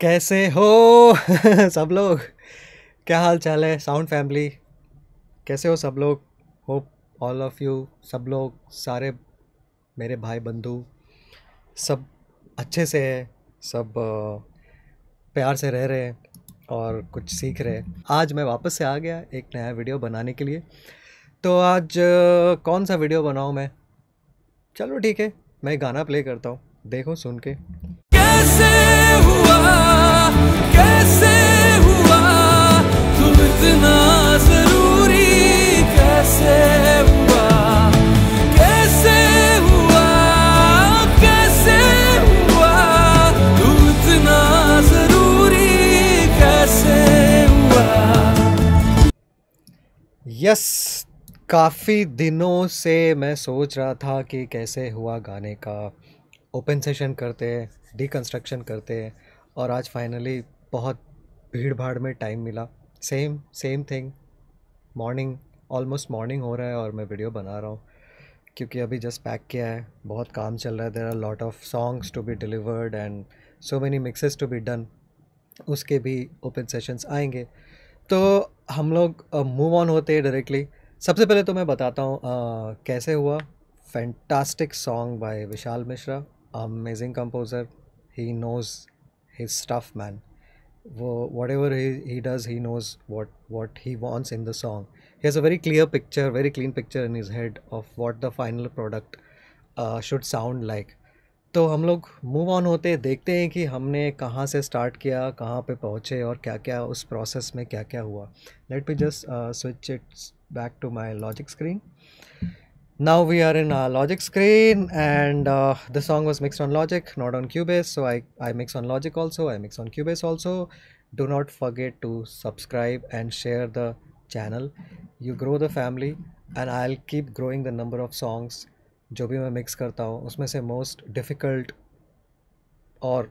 कैसे हो सब लोग, क्या हाल चाल है साउंड फैमिली, कैसे हो सब लोग। होप ऑल ऑफ यू सब लोग, सारे मेरे भाई बंधु सब अच्छे से हैं, सब प्यार से रह रहे हैं और कुछ सीख रहे हैं। आज मैं वापस से आ गया एक नया वीडियो बनाने के लिए। तो आज कौन सा वीडियो बनाऊँ मैं, चलो ठीक है मैं गाना प्ले करता हूँ, देखो सुन के। कैसे हुआ तुम इतना जरूरी, कैसे हुआ कैसे हुआ कैसे हुआ तुम इतना जरूरी, कैसे हुआ। यस, काफ़ी दिनों से मैं सोच रहा था कि कैसे हुआ गाने का ओपन सेशन करते हैं, डिकंस्ट्रक्शन करते हैं, और आज फाइनली बहुत भीड़ भाड़ में टाइम मिला। Same thing, morning, almost morning हो रहा है और मैं वीडियो बना रहा हूँ क्योंकि अभी जस्ट पैक किया है, बहुत काम चल रहा है। There are lot of songs to be delivered and so many mixes to be done, उसके भी ओपन सेशंस आएंगे। तो हम लोग मूव ऑन होते हैं डायरेक्टली। सबसे पहले तो मैं बताता हूँ कैसे हुआ। Fantastic song by Vishal Mishra, amazing composer, he knows his stuff man, whatever he does he knows what he wants in the song. He has a very clear picture, very clean picture in his head of what the final product should sound like. तो हम लोग move on होते देखते हैं कि हमने कहाँ से स्टार्ट किया, कहाँ पे पहुँचे और क्या क्या उस प्रोसेस में क्या क्या हुआ। Let me just switch it back to my Logic screen. Now we are in our Logic screen and the song was mixed on Logic, not on Cubase. So I mix on Logic also, I mix on Cubase also. Do not forget to subscribe and share the channel. You grow the family and I'll keep growing the number of songs जो भी मैं mix करता हूँ उसमें से most difficult और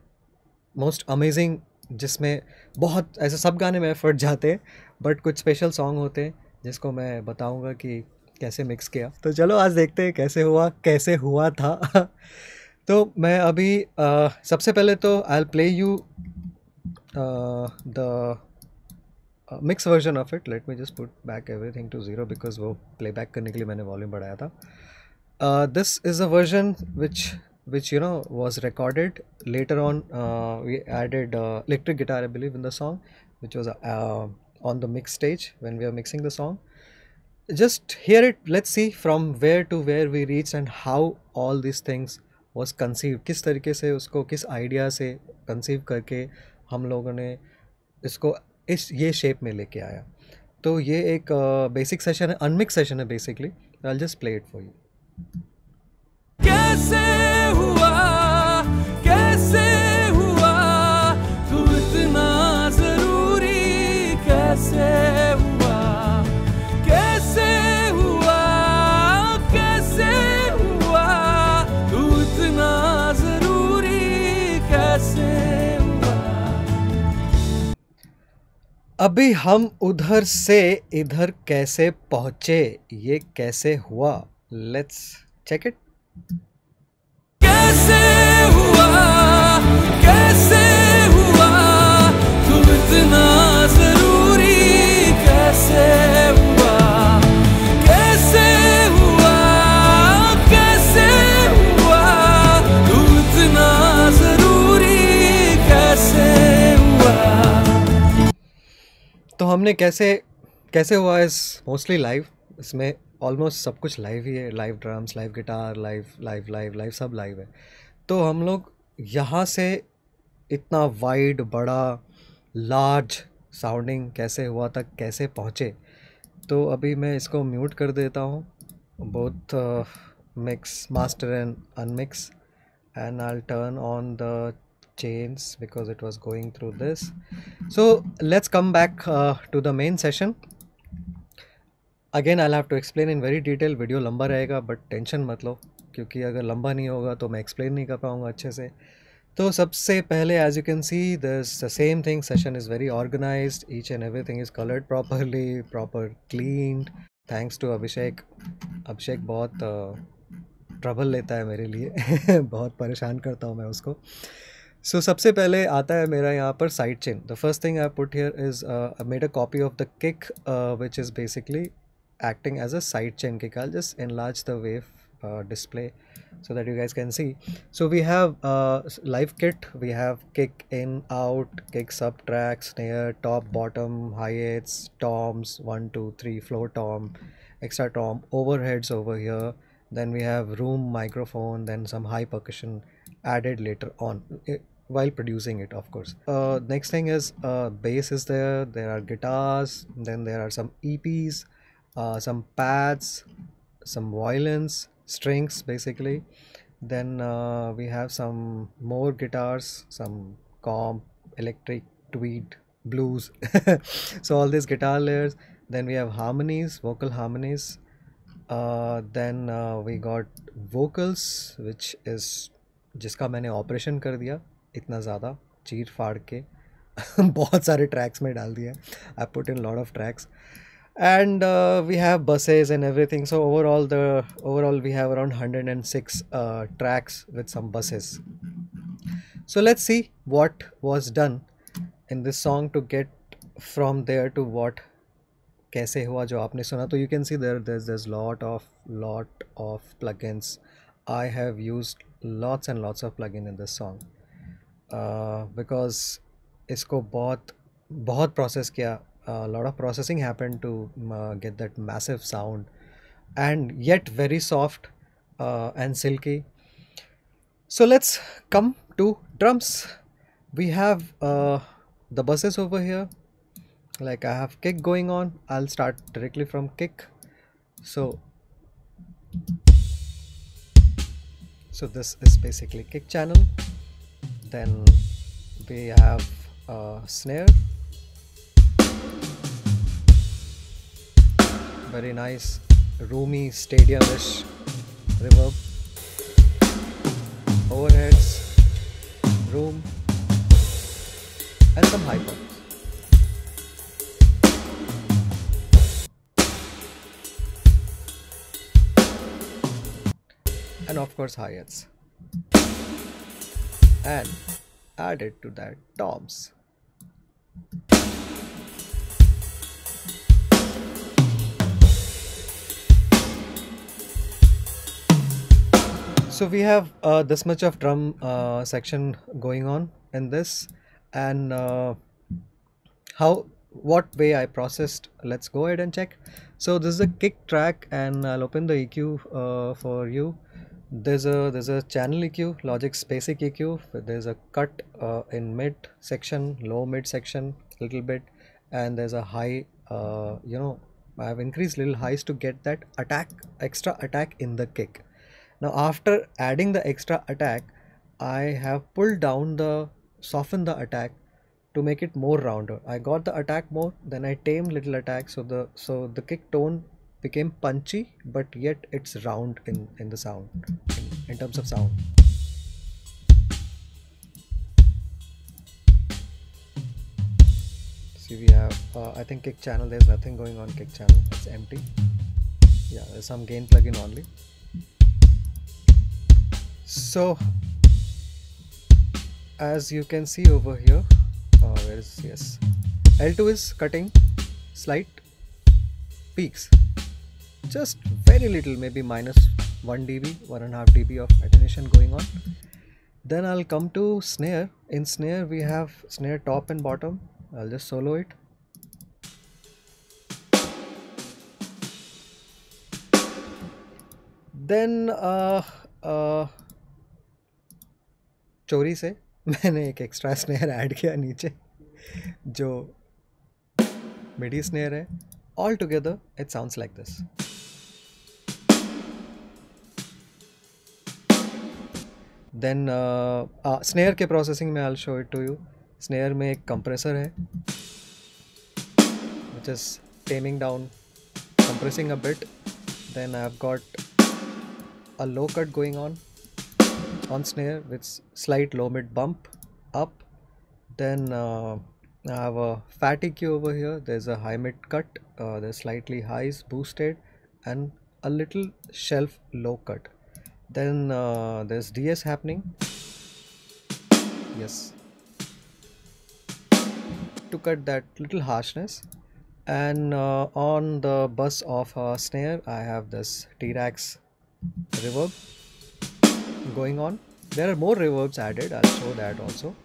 most amazing, जिसमें बहुत ऐसे सब गाने में एफर्ट जाते हैं but कुछ special song होते हैं जिसको मैं बताऊँगा कि कैसे मिक्स किया। तो चलो आज देखते हैं कैसे हुआ था। तो मैं अभी सबसे पहले तो I will play you the mix version of it. Let me just put back everything to zero because वो प्लेबैक करने के लिए मैंने वॉल्यूम बढ़ाया था। This is a version which you know was recorded later on, we added electric guitar I believe in the song which was on the mix stage when we are mixing the song. Just hear it, let's see from where to where we reached and how all these things was conceived. किस तरीके से उसको, किस idea से conceive करके हम लोगों ने इसको ये shape में लेके आया। तो ये एक basic session है, unmixed session है basically. I'll just play it for you. कैसे हुआ कैसे हुआ तुम इतना ज़रूरी, कैसे अभी हम उधर से इधर कैसे पहुँचे, ये कैसे हुआ। Let's check it. कैसे हुआ तुम इतना ज़रूरी, कैसे हुआ कैसे हुआ कैसे हुआ तुम इतना ज़रूरी, कैसे हुआ। तो हमने कैसे हुआ इस मोस्टली लाइव, इसमें ऑलमोस्ट सब कुछ लाइव ही है, live drums, live guitar, live सब लाइव है। तो हम लोग यहाँ से इतना वाइड बड़ा लार्ज साउंडिंग कैसे हुआ तक कैसे पहुँचे। तो अभी मैं इसको म्यूट कर देता हूँ, both mix master and unmix, and I will turn on the chains because it was going through this. So let's come back to the main session. Again I'll have to explain in very detail. Video लंबा रहेगा but tension मत लो क्योंकि अगर लंबा नहीं होगा तो मैं explain नहीं कर पाऊँगा अच्छे से। तो सबसे पहले as you can see there's the same thing. Session is very organized. Each and everything is colored properly, proper cleaned. Thanks to Abhishek. Abhishek बहुत ट्रबल लेता है मेरे लिए बहुत परेशान करता हूँ मैं उसको। सो सबसे पहले आता है मेरा यहाँ पर side chain. The first thing I put here is I made a copy of the kick which is basically acting as a side chain kick. I'll just enlarge the wave display so that you guys can see. So we have live kit, we have kick in, out, kick subtract, snare, top, bottom, hi-hats, toms, 1, 2, 3, floor tom, extra tom, overheads over here. Then we have room microphone, then some high percussion added later on while producing it, of course. Next thing is bass is there. There are guitars, then there are some EPs. Some pads, some violins, strings basically. Then we have some more guitars, some comp, electric, tweed, blues. So all these guitar layers. Then we have harmonies, vocal harmonies. Then we got vocals, which is जिसका मैंने operation कर दिया इतना ज़्यादा चीर फाड़ के बहुत सारे tracks में डाल दिया. I put in lot of tracks. And we have buses and everything. So overall we have around 106 tracks with some buses. So let's see what was done in this song to get from there to what कैसे हुआ जो आपने सुना. तो you can see there's lot of plugins. I have used lots and lots of plugin in this song because इसको बहुत process किया. A lot of processing happened to get that massive sound and yet very soft and silky. So let's come to drums. We have the buses over here. Like I have kick going on. I'll start directly from kick. So this is basically kick channel. Then we have snare. Very nice, roomy, stadium-ish reverb. Overheads, room, and some high pops. And of course, hi-hats. And added to that, toms. So we have this much of drum section going on in this, and what way I processed, let's go ahead and check. So this is a kick track, and I'll open the EQ for you. There's a channel EQ, Logic's basic EQ. There's a cut in mid section, low mid section, little bit, and there's a high. I have increased little highs to get that extra attack in the kick. Now after adding the extra attack, I have pulled down softened the attack to make it more rounder. I got the attack more, then I tamed little attack, so the kick tone became punchy, but yet it's round in the sound, in terms of sound. See, we have I think kick channel, there's nothing going on kick channel, it's empty. Yeah, there's some gain plugin only. So as you can see over here, L2 is cutting, slight peaks, just very little, maybe minus 1 dB, 1.5 dB of attenuation going on. Then I'll come to snare. In snare we have snare top and bottom. I'll just solo it. Then चोरी से मैंने एक extra snare add किया नीचे जो MIDI snare है. All together it sounds like this. Then snare के processing में I will show it to you. Snare में एक कंप्रेसर है which is taming down, compressing a bit. Then I have got a low cut going on snare with slight low mid bump up. Then I have a fat EQ over here. There's a high mid cut, there's slightly highs boosted, and a little shelf low cut. Then there's DS happening, yes, to cut that little harshness. And on the bus of a snare I have this T-Rex reverb going on. There are more reverbs added, I'll show that also.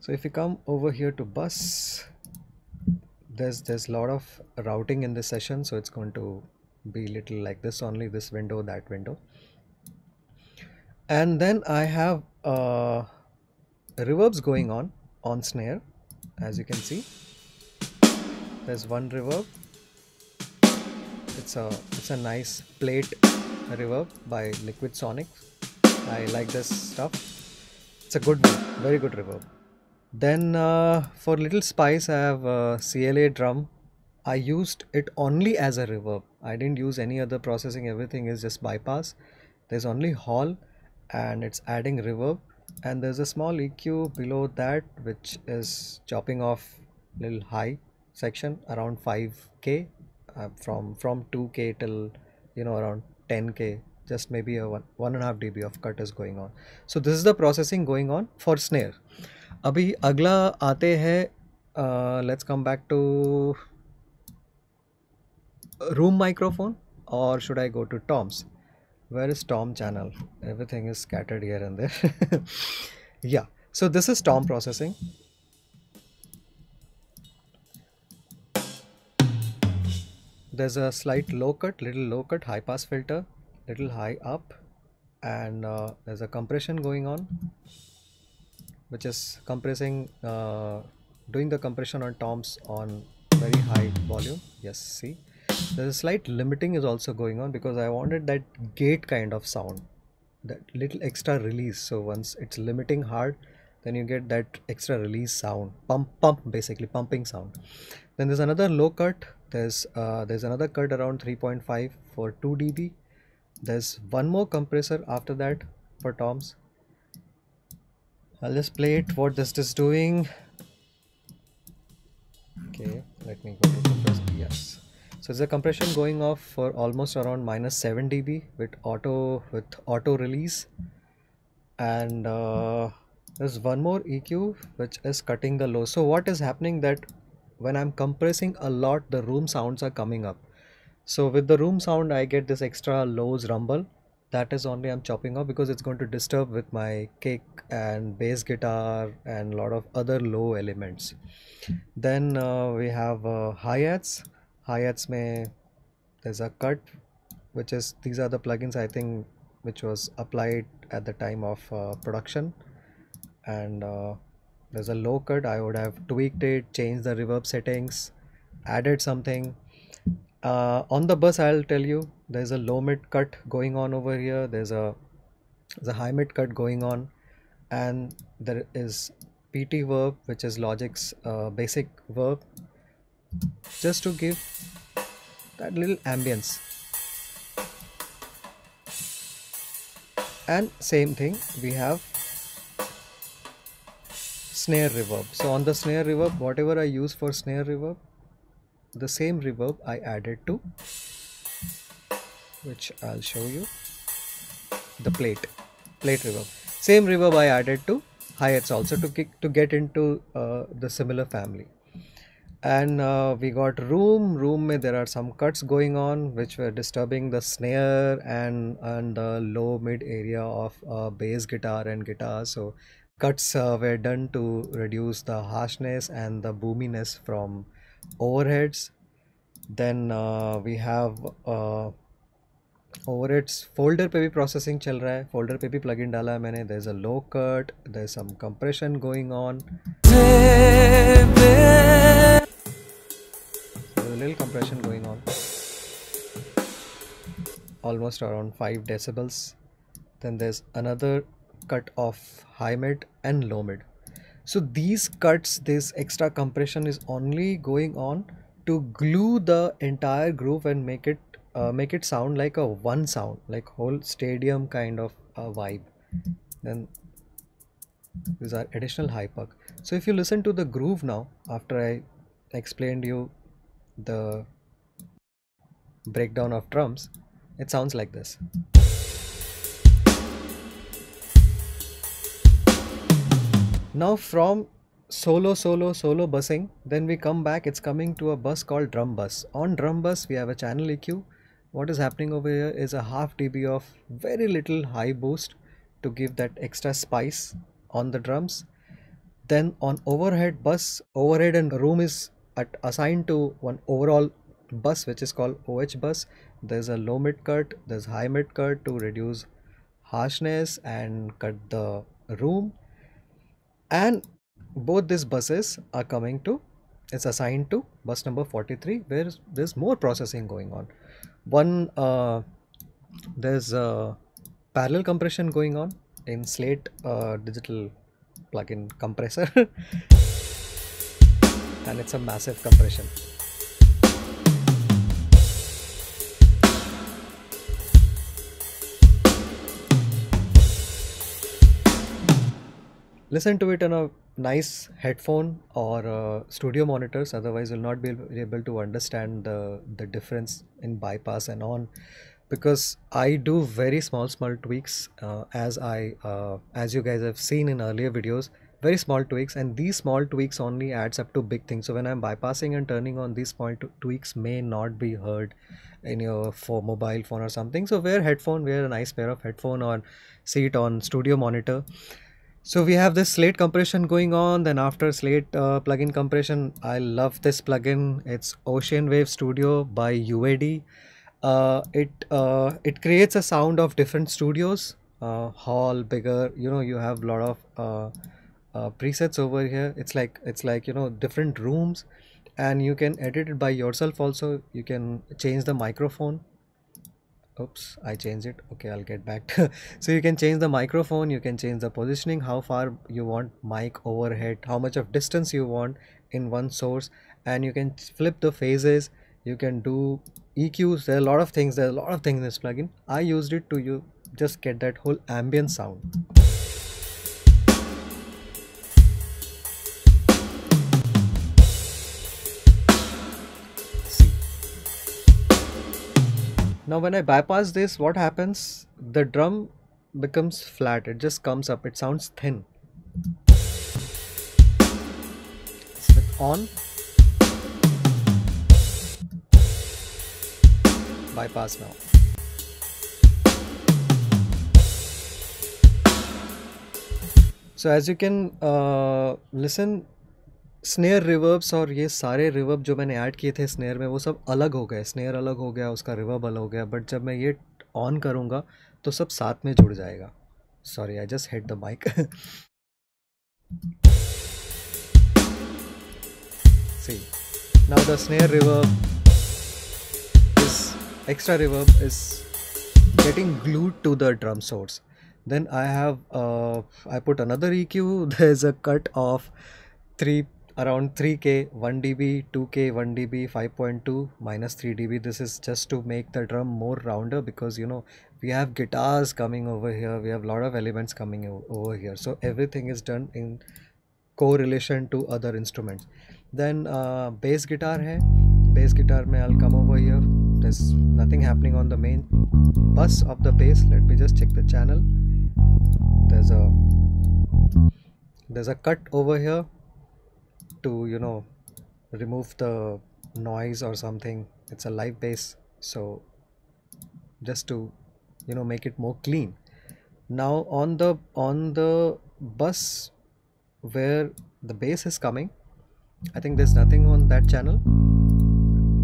So if you come over here to bus, there's a lot of routing in this session, so it's going to be little like this, only this window, that window. And then I have reverbs going on snare, as you can see. There's one reverb, it's a nice plate reverb by Liquid Sonic. I like this stuff. It's a good one, very good reverb. Then for little spice I have a CLA drum. I used it only as a reverb. I didn't use any other processing, everything is just bypass. There's only hall and it's adding reverb, and there's a small EQ below that which is chopping off little high section around 5k, from 2k till, you know, around 10k. Just maybe a 1.5 dB of cut is going on. So this is the processing going on for snare. अभी अगला आते हैं, let's come back to room microphone, or should I go to Tom's? Where is Tom channel? Everything is scattered here and there. Yeah, so this is Tom processing. There's a slight low cut, little low cut, high pass filter, little high up, and there's a compression going on, which is compressing, doing the compression on toms on very high volume. Yes, see, there's a slight limiting is also going on because I wanted that gate kind of sound, that little extra release. So once it's limiting hard, then you get that extra release sound, basically pumping sound. Then there's another low cut, there's another cut around 3.5 for 2 dB. There's one more compressor after that for toms. I'll just play it what this is doing. Okay, let me go to compressor. Yes, so there's a compression going off for almost around -7 dB with auto release. And there's one more EQ which is cutting the low. So what is happening that when I'm compressing a lot, the room sounds are coming up. So with the room sound I get this extra lows rumble. That is only I'm chopping off because it's going to disturb with my kick and bass guitar and a lot of other low elements. Then we have hi-hats. Hi-hats mein there's a cut, which is, these are the plugins I think which was applied at the time of production. And there's a low cut. I would have tweaked it, changed the reverb settings, added something. On the bus I'll tell you, there's a low mid cut going on over here, there's a high mid cut going on, and there is PT Verb, which is Logic's basic verb, just to give that little ambience. And same thing, we have snare reverb. So on the snare reverb, whatever I use for snare reverb, the same reverb I added to, which I'll show you, the plate reverb. Same reverb I added to hi-hats also to get into the similar family. And we got room mein there are some cuts going on which were disturbing the snare and the low mid area of bass guitar and guitar. So cuts were done to reduce the harshness and the boominess from overheads. Then we have overheads. Folder पे भी processing चल रहा है, folder पे भी plugin डाला है मैंने. There's a low cut, there's some compression going on, there's a little compression going on, almost around 5 decibels. Then there's another cut of high mid and low mid. So these cuts, this extra compression is only going on to glue the entire groove and make it sound like a one sound, like whole stadium kind of a vibe. Then these are additional high puck. So if you listen to the groove now, after I explained you the breakdown of drums, it sounds like this. Now from solo busing, then we come back, it's coming to a bus called drum bus. On drum bus we have a channel EQ. What is happening over here is a half dB of very little high boost to give that extra spice on the drums. Then on overhead bus, overhead and room is assigned to one overall bus which is called OH bus. There's a low mid cut, there's high mid cut to reduce harshness and cut the room, and both these buses are coming to, it's assigned to bus number 43 where there's more processing going on. One, there's a parallel compression going on in Slate digital plugin compressor and it's a massive compression. Listen to it on a nice headphone or studio monitors, otherwise you'll not be able to understand the difference in bypass and on, because I do very small tweaks as you guys have seen in earlier videos, very small tweaks, and these small tweaks only adds up to big things. So when I'm bypassing and turning on, these small tweaks may not be heard in your mobile phone or something. So wear a nice pair of headphone or see it on studio monitor. So we have this Slate compression going on, then after Slate plugin compression, I love this plugin, it's Ocean Wave Studio by UAD. It creates a sound of different studios, hall, bigger, you know, you have a lot of presets over here. It's like, you know, different rooms, and you can edit it by yourself also. You can change the microphone. Oops, I changed it. Okay, I'll get back. So you can change the microphone, you can change the positioning, how far you want mic overhead, how much of distance you want in one source, and you can flip the phases, you can do EQs. There are a lot of things in this plugin. I used it to just get that whole ambient sound. Now when I bypass this, what happens? The drum becomes flat, it just comes up, it sounds thin. With on, bypass now. So as you can listen, snare reverbs और ये सारे reverb जो मैंने add किए थे snare में, वो सब अलग हो गए, स्नेयर अलग हो गया, उसका रिवर्ब अलग हो गया, बट जब मैं ये ऑन करूँगा तो सब साथ में जुड़ जाएगा. Sorry, I just hit the mic. See now the snare reverb, this extra reverb is getting glued to the drum source. Then I put another EQ. There is a cut of around 3K, 1 dB, 2K, 1 dB, 5.2, minus 3 dB. This is just to make the drum more rounder, because you know we have guitars coming over here, we have a lot of elements coming over here, so everything is done in correlation to other instruments. Then bass guitar hai. Bass guitar mein I'll come over here. There's nothing happening on the main bus of the bass. Let me just check the channel. There's a cut over here to, you know, remove the noise or something. It's a live bass, so just to, you know, make it more clean. Now on the bus where the bass is coming, I think there's nothing on that channel.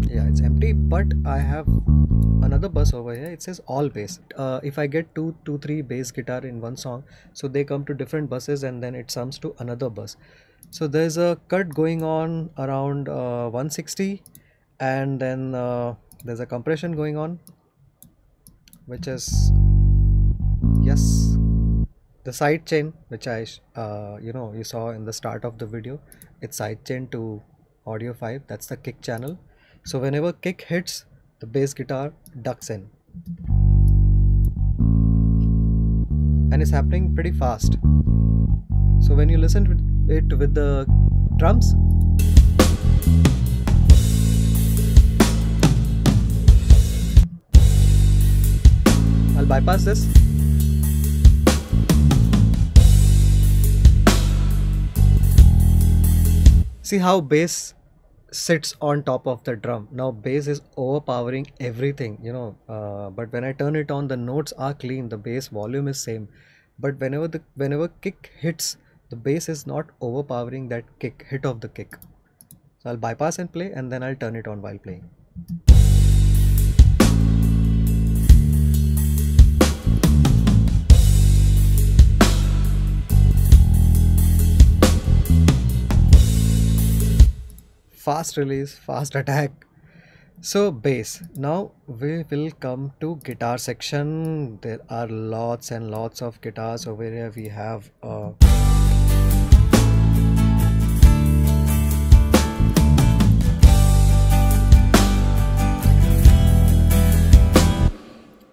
Yeah, it's empty, but I have another bus over here, it says all bass. If I get 2 to 3 bass guitar in one song, so they come to different buses and then it sums to another bus. So there's a cut going on around 160, and then there's a compression going on, which is, yes, the side chain, which I you know, you saw in the start of the video. It's side chain to audio 5. That's the kick channel. So whenever kick hits, the bass guitar ducks in, and it's happening pretty fast. So when you listen to it with the drums, I'll bypass this. See how bass sits on top of the drum. Now bass is overpowering everything, you know, but when I turn it on, the notes are clean, the bass volume is same, but whenever kick hits, the bass is not overpowering that hit of the kick. So I'll bypass and play, and then I'll turn it on while playing. Fast release, fast attack. So bass. Now we will come to guitar section. There are lots and lots of guitars over here. We have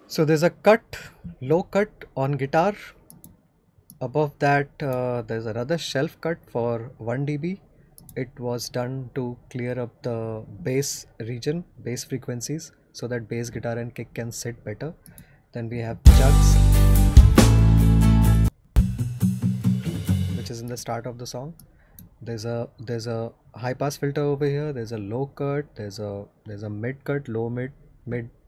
so there's a cut, low cut on guitar. Above that there's another shelf cut for 1 dB. It was done to clear up the bass region, bass frequencies, so that bass guitar and kick can sit better. Then we have chugs, which is in the start of the song. There's a high pass filter over here. There's a low cut. There's a mid cut, low mid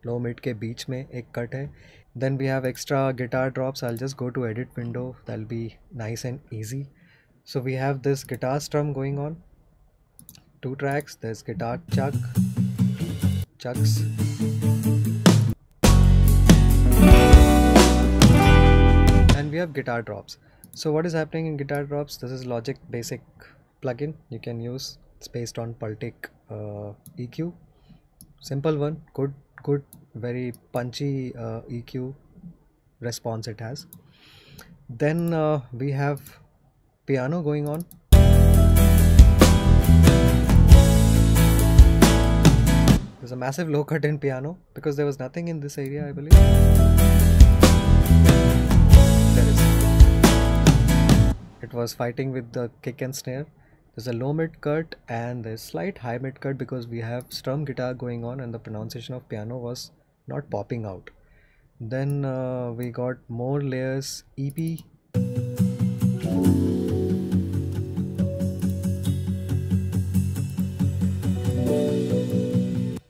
के बीच में एक cut है. Then we have extra guitar drops. I'll just go to edit window. That'll be nice and easy. So we have this guitar strum going on. 2 tracks, there's guitar chugs. And we have guitar drops. So what is happening in guitar drops? This is Logic basic plugin you can use. It's based on Pultec EQ. Simple one, good, very punchy EQ response it has. Then we have piano going on. There's a massive low cut in piano because there was nothing in this area, I believe. There is. It was fighting with the kick and snare. There's a low mid cut and there's slight high mid cut because we have strum guitar going on and the pronunciation of piano was not popping out. Then we got more layers, EP.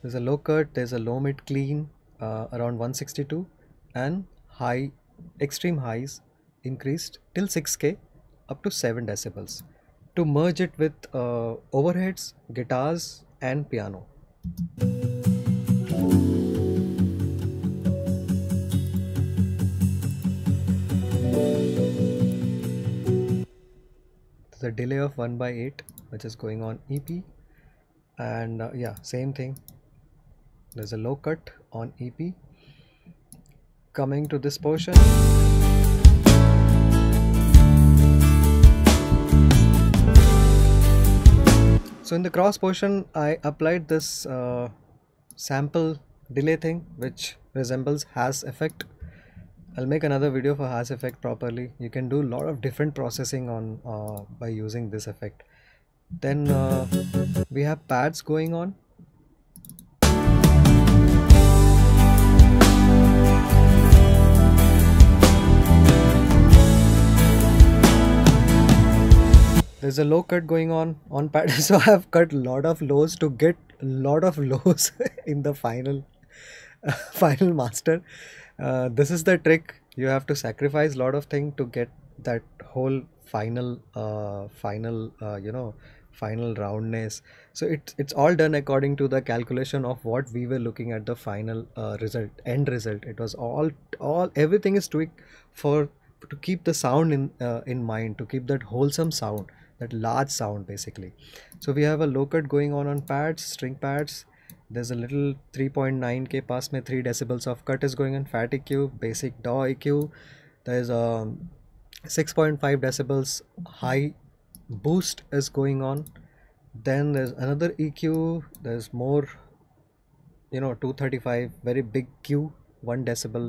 There's a low cut, there's a low mid clean around 162, and high, extreme highs increased till 6K up to 7 decibels to merge it with overheads, guitars and piano. There's a delay of 1/8 which is going on EP, and yeah, same thing. There's a low cut on EP. Coming to this portion, so in the cross portion I applied this sample delay thing which resembles Haas effect. I'll make another video for Haas effect properly. You can do a lot of different processing on by using this effect. Then we have pads going on. There's a low cut going on pad, so I have cut lot of lows to get lot of lows in the final master. This is the trick. You have to sacrifice lot of thing to get that whole final roundness. So it's all done according to the calculation of what we were looking at the final result, end result. It was all everything is tweaked to keep the sound in mind, to keep that wholesome sound, that large sound basically. So we have a low cut going on pads, string pads. There's a little 3.9 के पास में 3 decibels of cut is going on, fat EQ, basic DAW EQ. There's a 6.5 decibels high boost is going on. Then there's another EQ. There's more, you know, 235, very big Q, 1 decibel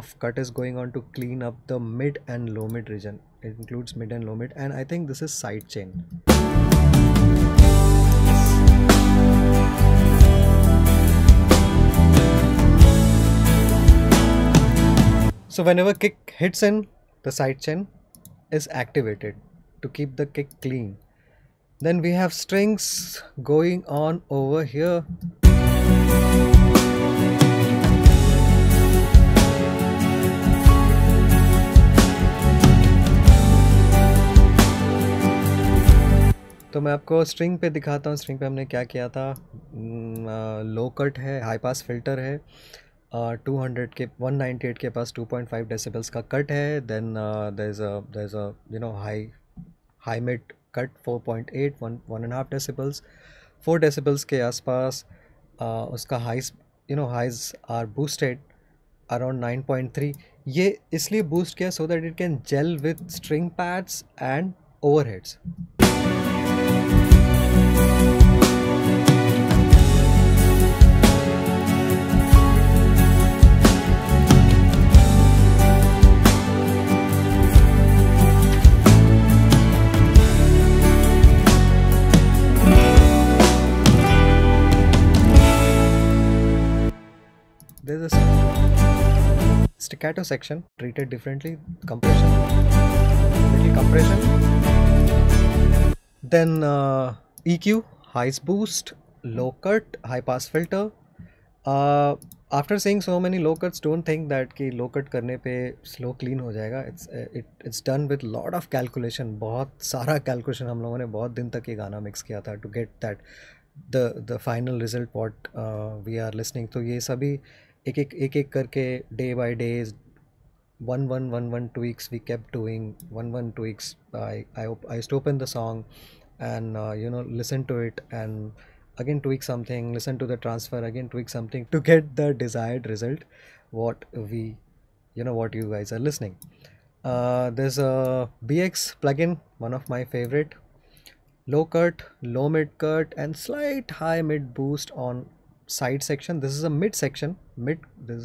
of cut is going on to clean up the mid and low mid region. It includes mid and low mid, and I think this is side chain. So whenever kick hits in, the side chain is activated to keep the kick clean. Then we have strings going on over here. तो मैं आपको string पे दिखाता हूँ, string पे हमने क्या किया था। लो कट है, हाई पास फिल्टर है, 198 के पास 2.5 डेसिबल्स का कट है। Then there is a you know high mid cut 4.8 1.5 decibels, 4 decibels के आसपास उसका highs, you know highs are boosted around 9.3। ये इसलिए बूस्ट किया so that it can gel with string pads and overheads. There's a staccato section treated differently, compression, little compression, then EQ, highs boost, low cut, high pass filter. After seeing so many low cuts, don't think that कि low cut करने पे slow clean हो जाएगा. It's done with lot of calculation. बहुत सारा calculation हम लोगों ने बहुत दिन तक ये गाना mix किया था to get that the final result what we are listening. तो ये सभी एक एक करके day by days 1 tweaks we kept doing, 1 tweaks. I used to open the song and you know listen to it and again tweak something, listen to the transfer, again tweak something to get the desired result what we, you know, what you guys are listening. There's a BX plugin, one of my favorite. Low cut, low mid cut and slight high mid boost on side section. This is a mid section, mid, this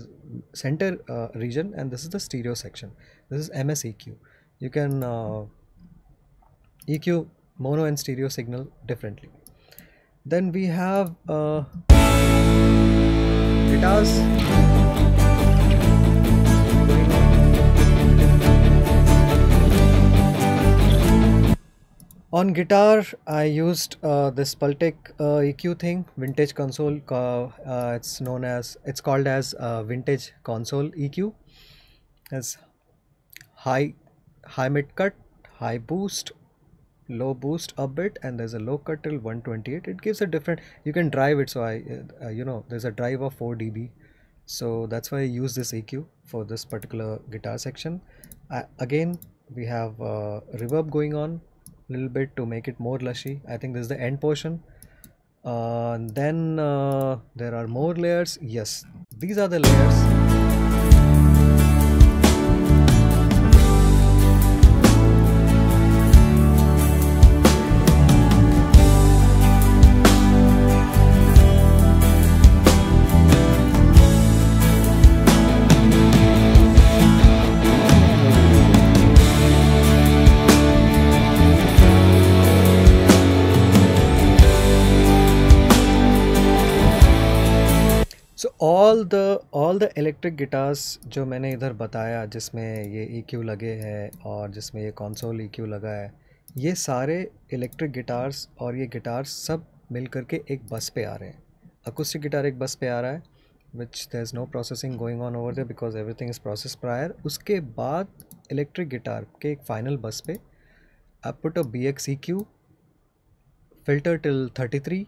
center region, and this is the stereo section. This is MS EQ. You can EQ mono and stereo signal differently. Then we have guitars. On guitar, I used this Pultec EQ thing, vintage console. It's known as, it's called as vintage console EQ. As high mid cut, high boost, low boost a bit, and there's a low cut till 128. It gives a different. You can drive it, so you know, there's a drive of 4 dB. So that's why I use this EQ for this particular guitar section. Again, we have reverb going on little bit to make it more lushy. I think this is the end portion. Then there are more layers. Yes, these are the layers. all the electric guitars जो मैंने इधर बताया, जिसमें ये EQ लगे हैं और जिसमें ये console EQ लगा है, ये सारे electric guitars और ये guitars सब मिल करके एक बस पे आ रहे हैं. Acoustic guitar एक बस पे आ रहा है, which there's no processing going on over there because everything is processed prior. उसके बाद electric guitar के एक final बस पे I put a BX EQ filter till 33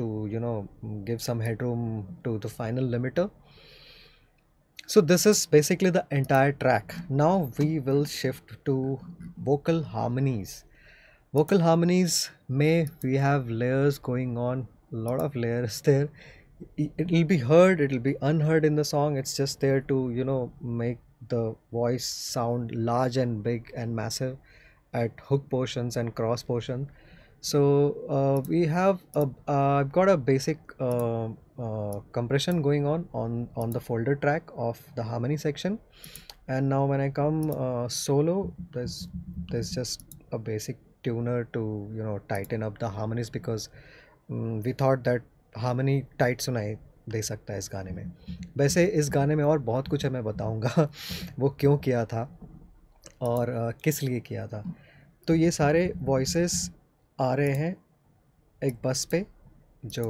to, you know, give some headroom to the final limiter. So this is basically the entire track. Now we will shift to vocal harmonies. Vocal harmonies may we have layers going on, a lot of layers there. It will be heard, it will be unheard in the song. It's just there to, you know, make the voice sound large and big and massive at hook portions and cross portion. So we have I've got a basic compression going on the folder track of the harmony section, and now when I come solo, there's just a basic tuner to, you know, tighten up the harmonies because we thought that harmony tight सुनाई दे सकता है इस गाने में. वैसे इस गाने में और बहुत कुछ है, मैं बताऊँगा वो क्यों किया था और किस लिए किया था. तो ये सारे voices आ रहे हैं एक बस पे जो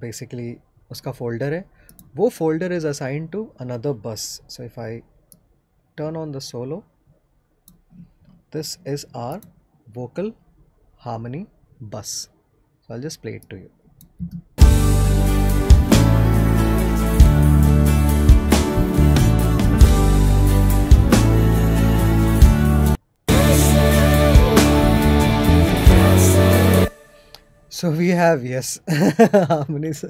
बेसिकली उसका फोल्डर है, वो folder is assigned to another bus. So if I turn on the solo, this is our vocal harmony bus. So I will just play it to you. So we have, yes, harmonies.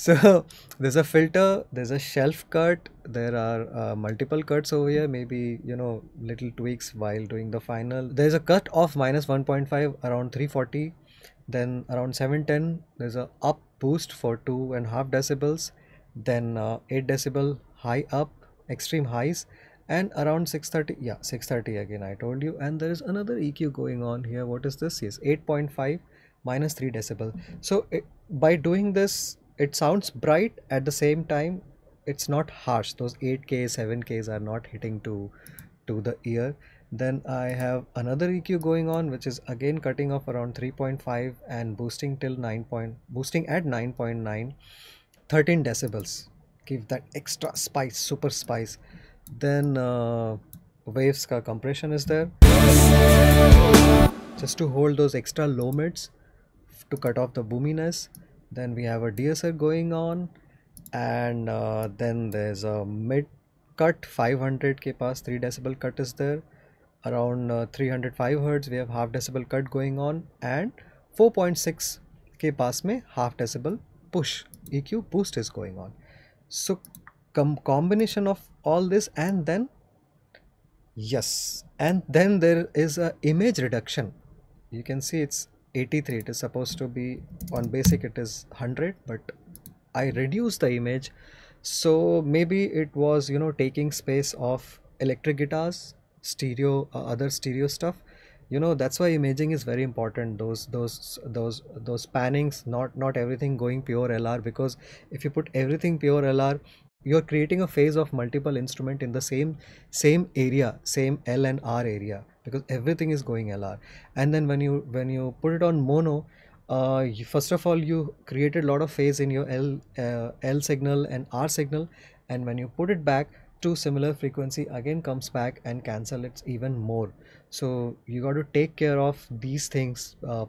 So there's a filter, there's a shelf cut, there are multiple cuts over here, maybe, you know, little tweaks while doing the final. There's a cut of -1.5 around 340, then around 710, there's a up boost for 2.5 decibels, then 8 decibel high up, extreme highs, and around 630, yeah, 630 again I told you, and there is another EQ going on here. What is this? Yes, 8.5. -3 decibel. So by doing this, it sounds bright, at the same time it's not harsh. Those 8K, 7Ks are not hitting to the ear. Then I have another EQ going on, which is again cutting off around 3.5 and boosting till 9.9, 13 decibels. Give that extra spice, super spice. Then waves ka compression is there, just to hold those extra low mids, to cut off the boominess. Then we have a DSR going on, and then there's a mid cut 500 ke paas 3 decibel cut is there. Around 305 hertz we have half decibel cut going on, and 4.6 ke paas mein half decibel push EQ boost is going on. So combination of all this, and then yes, and then there is a image reduction. You can see it's 83, it is supposed to be on basic it is 100, but I reduced the image, so maybe it was, you know, taking space of electric guitars, stereo, other stereo stuff, you know. That's why imaging is very important. Those pannings, not everything going pure LR, because if you put everything pure LR, you're creating a phase of multiple instrument in the same area, same L and R area, because everything is going LR. And then when you put it on mono, first of all you created a lot of phase in your L signal and R signal, and when you put it back to similar frequency, again comes back and cancel it even more. So you got to take care of these things,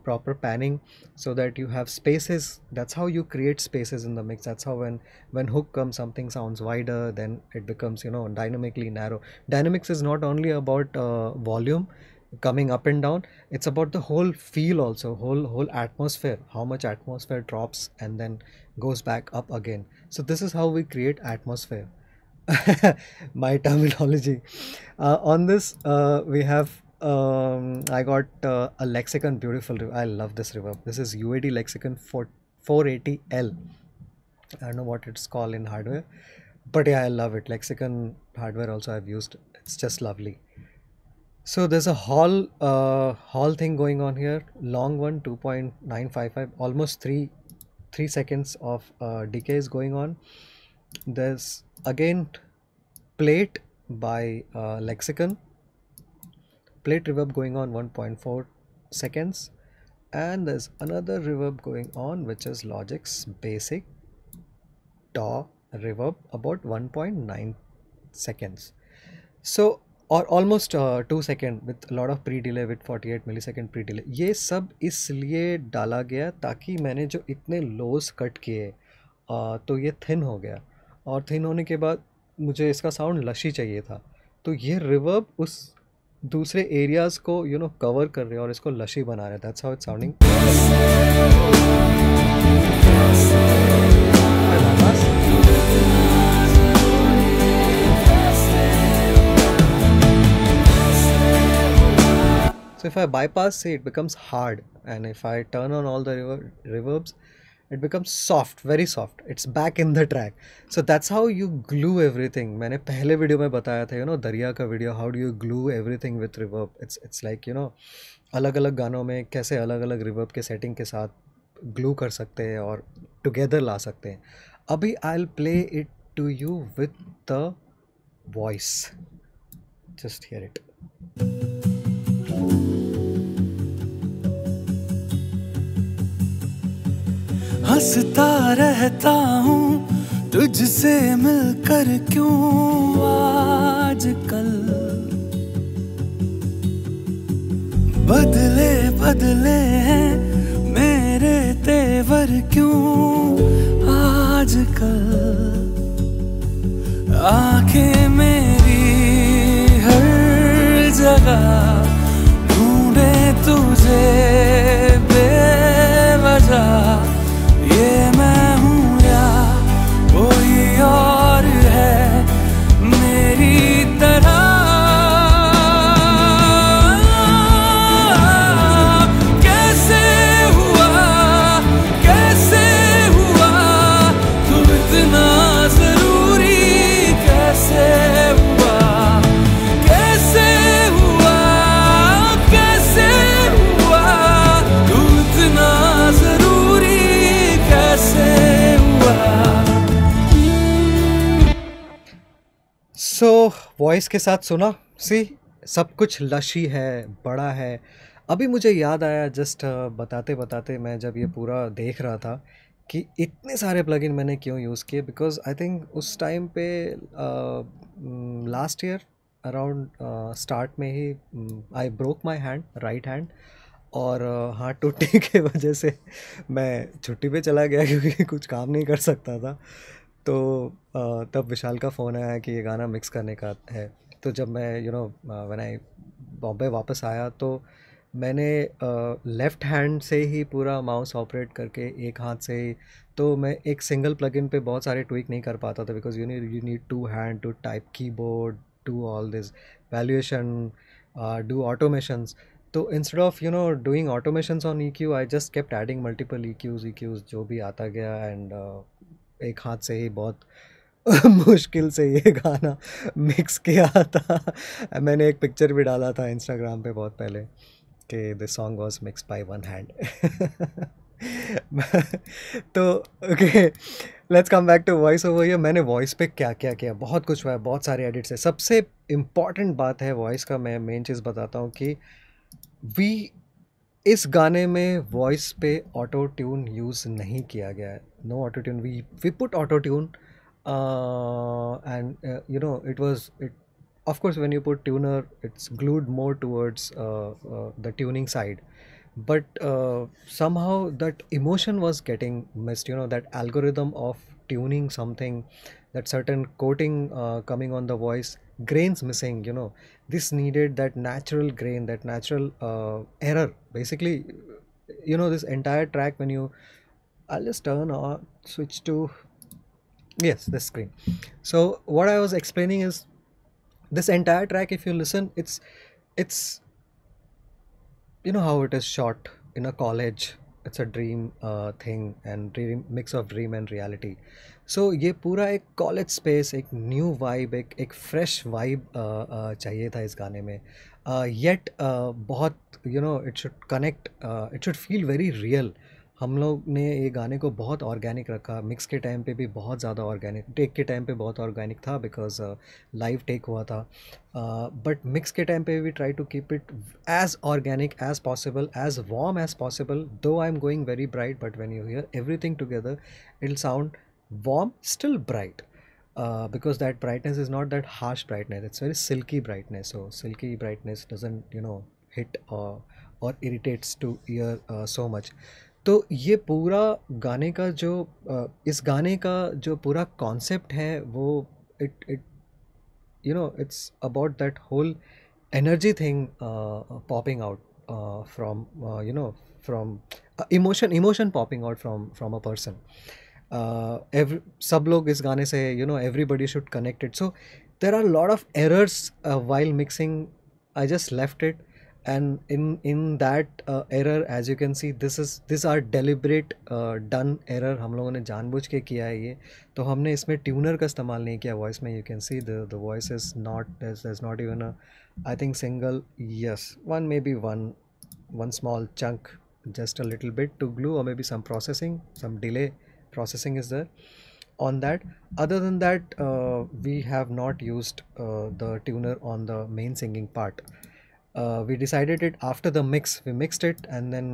proper panning, so that you have spaces. That's how you create spaces in the mix. That's how when hook comes, something sounds wider, then it becomes, you know, dynamically narrow. Dynamics is not only about volume coming up and down, it's about the whole feel also, whole atmosphere, how much atmosphere drops and then goes back up again. So this is how we create atmosphere. My terminology. On this we have I got a Lexicon, beautiful reverb. I love this reverb. This is UAD Lexicon 480L. I don't know what it's called in hardware, but yeah, I love it. Lexicon hardware also I've used. It's just lovely. So there's a hall thing going on here. Long one, 2.955, almost three seconds of decay is going on. There's again plate by Lexicon, plate reverb going on 1.4 seconds, and there's another reverb going on which is Logic's basic DAW reverb, about 1.9 seconds, so or almost 2 second with a lot of pre-delay, with 48 millisecond pre-delay. ये सब इसलिए डाला गया ताकि मैंने जो इतने lows cut किए तो ये thin हो गया, और थिन होने के बाद मुझे इसका साउंड लशी चाहिए था, तो ये रिवर्ब उस दूसरे एरियाज़ को, यू नो, कवर कर रहे हैं और इसको लशी बना रहे हैं. That's how it's sounding. So if I bypass से it becomes hard, and if I turn on all the reverbs, it becomes soft, very soft. It's back in the track. So that's how you glue everything. मैंने पहले video में बताया था, you know, दरिया का video, how do you glue everything with reverb. It's like, you know, अलग अलग गानों में कैसे अलग अलग reverb के setting के साथ glue कर सकते हैं और together ला सकते हैं. अभी I'll play it to you with the voice. Just hear it. हंसता रहता हूँ तुझसे मिलकर क्यों आजकल बदले बदले हैं मेरे तेवर क्यों आजकल आंखें मेरी हर जगह ढूंढे तुझे बेवजह वॉइस के साथ सुना। सी सब कुछ लशी है, बड़ा है। अभी मुझे याद आया जस्ट बताते बताते, मैं जब ये पूरा देख रहा था कि इतने सारे प्लगइन मैंने क्यों यूज़ किए, बिकॉज आई थिंक उस टाइम पे लास्ट ईयर अराउंड स्टार्ट में ही I broke my hand, right hand, और हाथ टूटने के वजह से मैं छुट्टी पे चला गया क्योंकि कुछ काम नहीं कर सकता था। तो तब विशाल का फ़ोन आया कि ये गाना मिक्स करने का है। तो जब मैं व्हेन आई बॉम्बे वापस आया तो मैंने लेफ़्ट हैंड से ही पूरा माउस ऑपरेट करके एक हाथ से ही, तो मैं एक सिंगल प्लगइन पे बहुत सारे ट्वीक नहीं कर पाता था because you need to hand to type keyboard, to all this valuation, do automations. तो instead of doing automations on EQ, I just kept adding multiple EQs जो भी आता गया, एंड एक हाथ से ही बहुत मुश्किल से ये गाना मिक्स किया था। मैंने एक पिक्चर भी डाला था इंस्टाग्राम पे बहुत पहले कि this song was mix by one hand. तो okay, let's come back to voice over. ये मैंने वॉइस पे क्या क्या किया, बहुत कुछ हुआ है, बहुत सारे एडिट्स है। सबसे इम्पॉर्टेंट बात है वॉइस का, मैं मेन चीज़ बताता हूँ कि इस गाने में वॉइस पे ऑटो ट्यून यूज़ नहीं किया गया है। No auto tune, we put auto tune and it of course when you put tuner it's glued more towards the tuning side, but somehow that emotion was getting missed, that algorithm of tuning something, that certain coating coming on the voice, grains missing, this needed that natural grain, that natural error. Basically, this entire track, when you, I'll just turn or switch to, yes, this screen. So what I was explaining is, this entire track, if you listen, it's, how it is shot in a college. It's a dream thing and dream mix of dream and reality. So ये पूरा एक college space, एक new vibe, एक fresh vibe चाहिए था इस गाने में। येट बहुत it should connect, it should feel very real. हम लोग ने ये गाने को बहुत ऑर्गेनिक रखा, मिक्स के टाइम पे भी बहुत ज़्यादा ऑर्गेनिक, टेक के टाइम पे बहुत ऑर्गेनिक था बिकॉज लाइव टेक हुआ था, बट मिक्स के टाइम पे भी try to keep it as organic as possible, as warm as possible. Though I am going very bright, but when you hear everything together it will sound warm still bright, because that brightness is not that harsh brightness, it's very silky brightness. So silky brightness doesn't hit or irritates to ear so much. तो ये पूरा गाने का जो इस गाने का जो पूरा कॉन्सेप्ट है वो it it's about that whole energy thing popping out from from emotion popping out from a person. सब लोग इस गाने से everybody should connected. So there are lot of errors while mixing, I just left it, and in that error, as you can see, these are deliberate done error. हम लोगों ने जानबूझ के किया है ये, तो हमने इसमें ट्यूनर का इस्तेमाल नहीं किया वॉइस में। You can see the voice is not, there's not even a, I think single, yes, one maybe one small chunk, just a little bit to glue or maybe some processing, some delay processing is there on that. Other than that, we have not used the tuner on the main singing part. We decided it after the mix. We mixed it and then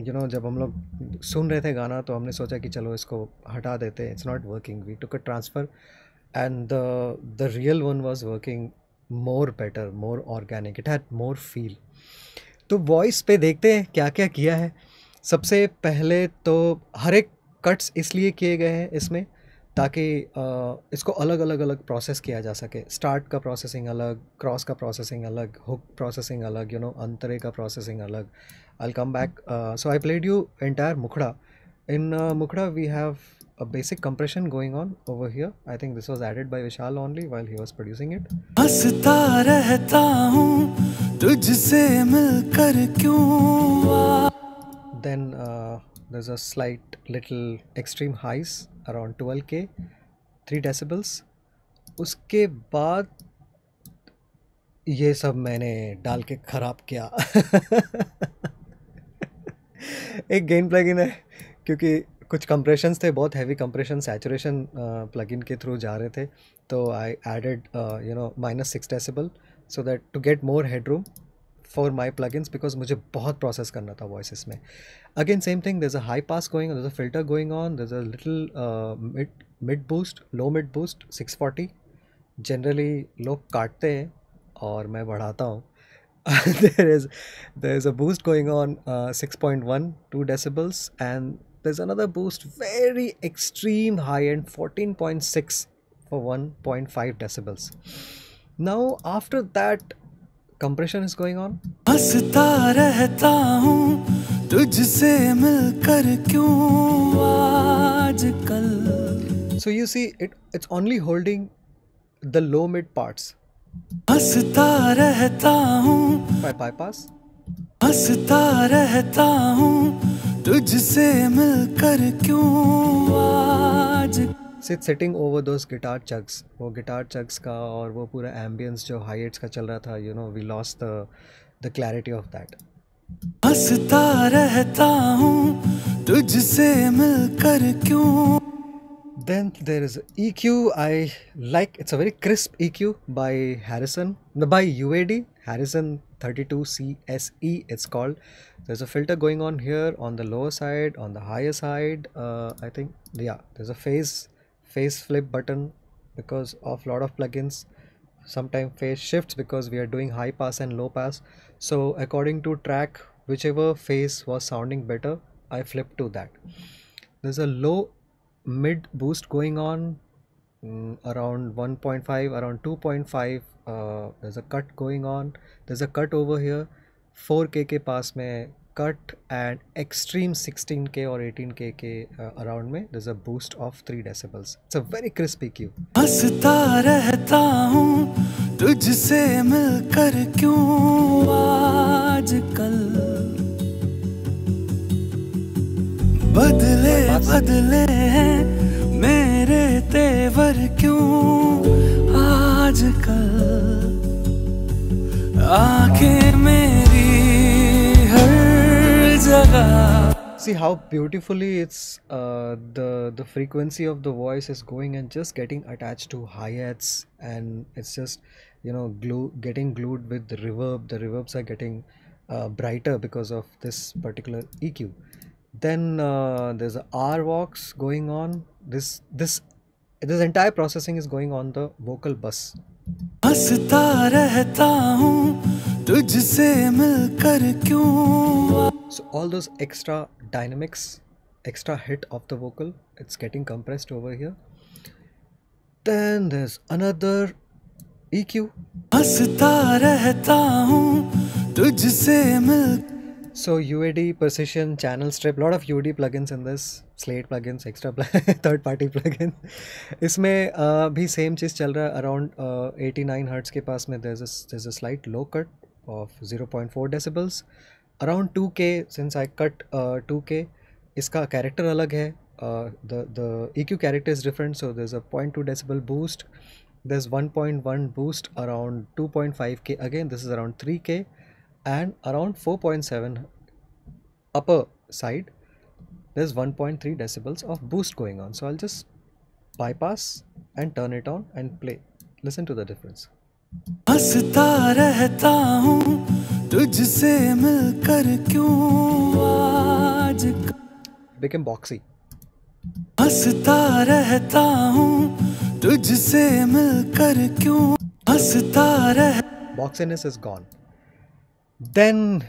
you know, जब हम लोग सुन रहे थे गाना तो हमने सोचा कि चलो इसको हटा देते, it's not working, we took a transfer and the real one was working more better, more organic, it had more feel. तो वॉइस पे देखते हैं क्या क्या किया है। सबसे पहले तो हर एक कट्स इसलिए किए गए हैं इसमें ताकि इसको अलग प्रोसेस किया जा सके। स्टार्ट का प्रोसेसिंग अलग, क्रॉस का प्रोसेसिंग अलग, हुक प्रोसेसिंग अलग, यू नो, अंतरे का प्रोसेसिंग अलग। I come back. So I played you entire मुखड़ा। इन मुखड़ा we have a basic compression going on over here. I think this was added by Vishal only while he was producing it. हंसता रहता हूँ तुझसे मिलकर क्यों। Then there's a slight little extreme highs around 12K, 3 decibels. उसके बाद ये सब मैंने डाल के ख़राब किया। एक gain plugin है क्योंकि कुछ कंप्रेशंस थे, बहुत हैवी कंप्रेशन सैचुरेशन प्लगइन के थ्रू जा रहे थे, तो I added -6 decibel so that to get more headroom for my plugins, because मुझे बहुत प्रोसेस करना था वॉइसेस में। Again same thing, there is a high pass going on, there is a filter going on, there is a little mid boost, low mid boost 640 generally लोग काटते हैं और मैं बढ़ाता हूँ। There is a boost going on 6.1, 2 decibels and there's another boost, very extreme high end, 14.6 for 1.5 decibels. Now after that, compression is going on. हंसता रहता हूँ तुझसे मिलकर क्यों आजकल। So you see, it's only holding the low mid parts. हंसता रहता हूँ by bypass. हंसता रहता हूँ तुझसे मिलकर क्यों आज। Sitting over those guitar chugs, वो गिटार चग्स का और वो पूरा एम्बियंस जो हाइएट्स का चल रहा था, you know, we lost the clarity of that. हंसता रहता हूँ तुझसे मिलकर क्यों। Then there is EQ. I like, it's a very crisp EQ by Harrison, by UAD, Harrison 32CSE it's called. There's a filter going on here on the lower side, on the higher side. I think, yeah, there's a phase flip button because of lot of plugins. Sometimes phase shifts because we are doing high pass and low pass. So according to track, whichever phase was sounding better, I flipped to that. There's a low mid boost going on around 1.5, around 2.5. There's a cut going on, there's a cut over here, 4K के पास में cut and extreme 16K or 18K के around में there's a boost of 3 decibels. It's a very crispy EQ. हंसता रहता हूँ तुझसे मिलकर क्यों आजकल। बदले बदले हैं मेरे तेवर क्यों आजकल, आंखें मेरी हर जगह। See how beautifully it's the frequency of the voice is going and just getting attached to hi-hats, and it's just getting glued with the reverb. The reverbs are getting brighter because of this particular EQ. Then there's a R walks going on. This entire processing is going on the vocal bus. हंसता रहता हूँ तुझसे मिलकर क्यों। So all those extra dynamics, extra hit of the vocal, it's getting compressed over here. Then there's another EQ. हंसता रहता हूँ तुझसे मिल। So UAD, precision, channel strip, lot of UAD plugins in this, Slate plugins, extra third party plugin. इसमें भी same चीज़ चल रहा है around 89 hertz के पास में. There's a slight low cut of 0.4 decibels around 2K. Since I cut 2K, इसका character अलग है, the EQ character is different, so there's a 0.2 decibel boost. There's 1.1 boost around 2.5K. Again, this is around 3K. And around 4.7 upper side, there's 1.3 decibels of boost going on. So I'll just bypass and turn it on and play. Listen to the difference. हंसता रहता हूँ तुझसे मिलकर क्यों आज became boxy हंसता रहता हूँ तुझसे मिलकर क्यों हंसता रह boxiness is gone. Then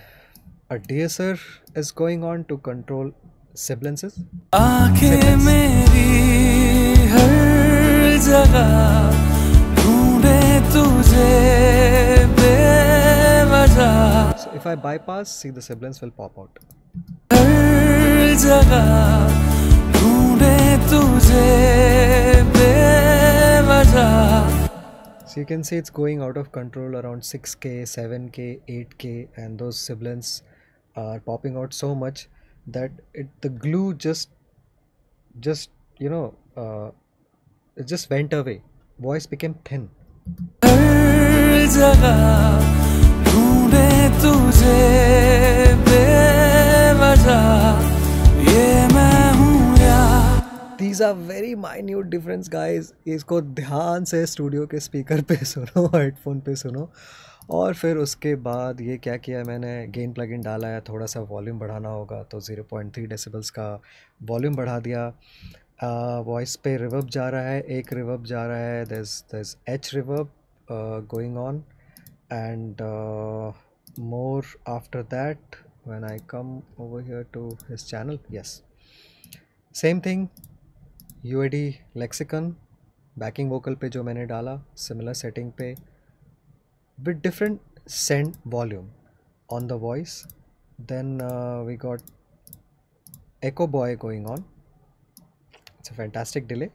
a DSR is going on to control sibilances. आँखें मेरी हर जगह ढूँढे तुझे बेवजह. So if I bypass, see the sibilance will pop out. हर जगह ढूँढे तुझे बेवजह. So you can see it's going out of control around 6k, 7k, 8k, and those sibilants are popping out so much that the glue just you know it just went away. Voice became thin. These are very minute difference, guys. इसको ध्यान से studio के speaker पे सुनो, headphone पे सुनो, और फिर उसके बाद ये क्या किया मैंने, गेन प्लगइन डाला है, थोड़ा सा वॉल्यूम बढ़ाना होगा तो 0.3 डेसिबल्स का वॉल्यूम बढ़ा दिया. वॉइस पे रिवर्ब जा रहा है, एक रिवर्ब जा रहा है, there's H reverb going on and more after that when I come over here to his channel. Yes, same thing. UAD lexicon backing vocal पे जो मैंने डाला similar setting पे with different send volume on the voice. Then we got Echo Boy going on. It's a fantastic delay,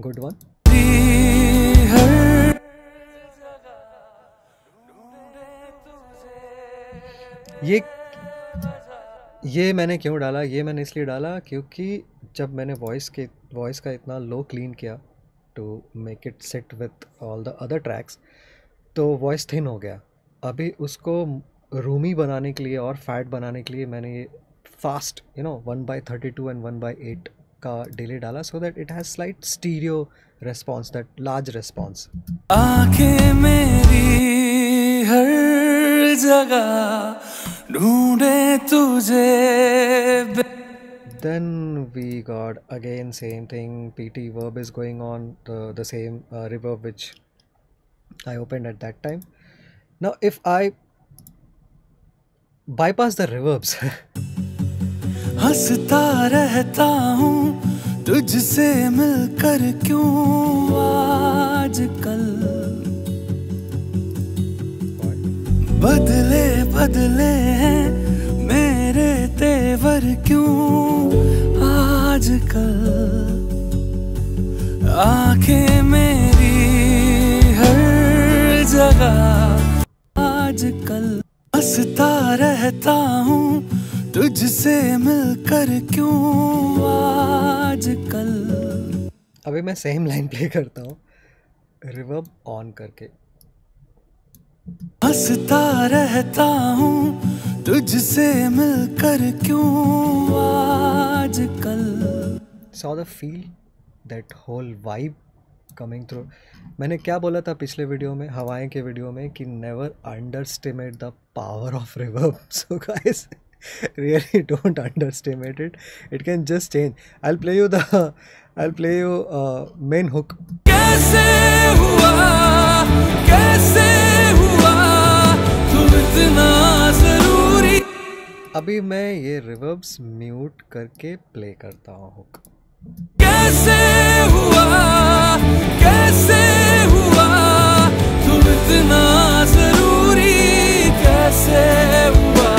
good one. ये मैंने क्यों डाला, ये मैंने इसलिए डाला क्योंकि जब मैंने वॉइस का इतना लो क्लीन किया to make it sit with all the other tracks तो वॉइस थिन हो गया. अभी उसको रूमी बनाने के लिए और फैट बनाने के लिए मैंने ये फास्ट 1/32 एंड 1/8 का डिले डाला so that it has slight stereo response, that large response. आंखें मेरी हर जगह ढूंढे तुझे. Then we got again same thing, PT verb is going on, the same reverb which I opened at that time. Now if I bypass the reverbs, हंसता रहता हूँ तुझसे मिलकर क्यों आजकल बदले बदले हैं मेरे तेवर क्यों आजकल आंखें मेरी हर जगह आजकल हंसता रहता हूँ तुझसे मिलकर क्यों आजकल. अभी मैं सेम लाइन प्ले करता हूँ रिवर्ब ऑन करके. हंसता रहता हूँ तुझसे मिलकर क्यों आजकल. Saw the feel, that whole vibe coming through. मैंने क्या बोला था पिछले वीडियो में, हवाएं के वीडियो में, कि never underestimate the power of reverb. So guys, really don't underestimate it. It can just change. I'll play you main hook. कैसे हुआ, कैसे हुआ, तुम इतना ज़रूरी. अभी मैं ये रिवर्ब्स म्यूट करके प्ले करता हूँ हुक. कैसे हुआ तुम इतना जरूरी, कैसे हुआ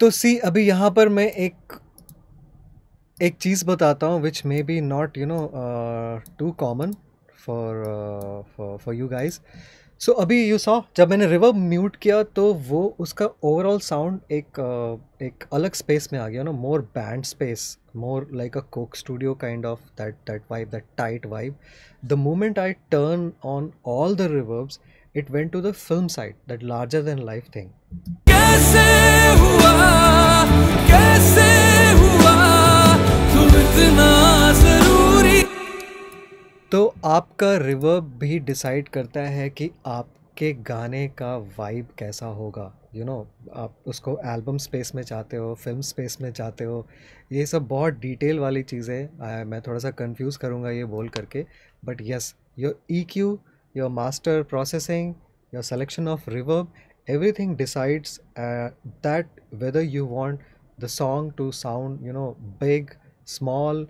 तो सी अभी यहाँ पर मैं एक चीज़ बताता हूँ which may be not too common for you guys. So अभी you saw जब मैंने reverb mute किया तो वो उसका overall sound एक अलग space में आ गया ना, more band space, more like a Coke studio kind of that vibe, that tight vibe. The moment I turn on all the reverbs, it went to the film side, that larger than life thing. कैसे हुआ, कैसे हुआ, तुम इतना ज़रूरी. तो आपका reverb भी डिसाइड करता है कि आपके गाने का वाइब कैसा होगा। यू नो, आप उसको एल्बम स्पेस में चाहते हो, फिल्म स्पेस में चाहते हो, ये सब बहुत डिटेल वाली चीज़ें। मैं थोड़ा सा कंफ्यूज करूँगा ये बोल करके, but yes, your EQ, your master processing, your selection of reverb, everything decides that whether you want the song to sound, you know, big, small,